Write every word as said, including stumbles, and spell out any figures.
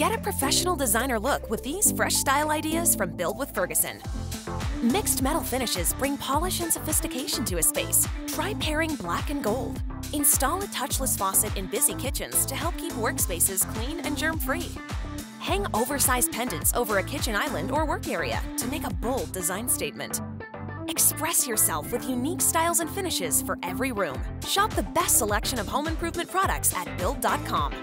Get a professional designer look with these fresh style ideas from Build with Ferguson. Mixed metal finishes bring polish and sophistication to a space. Try pairing black and gold. Install a touchless faucet in busy kitchens to help keep workspaces clean and germ-free. Hang oversized pendants over a kitchen island or work area to make a bold design statement. Express yourself with unique styles and finishes for every room. Shop the best selection of home improvement products at Build dot com.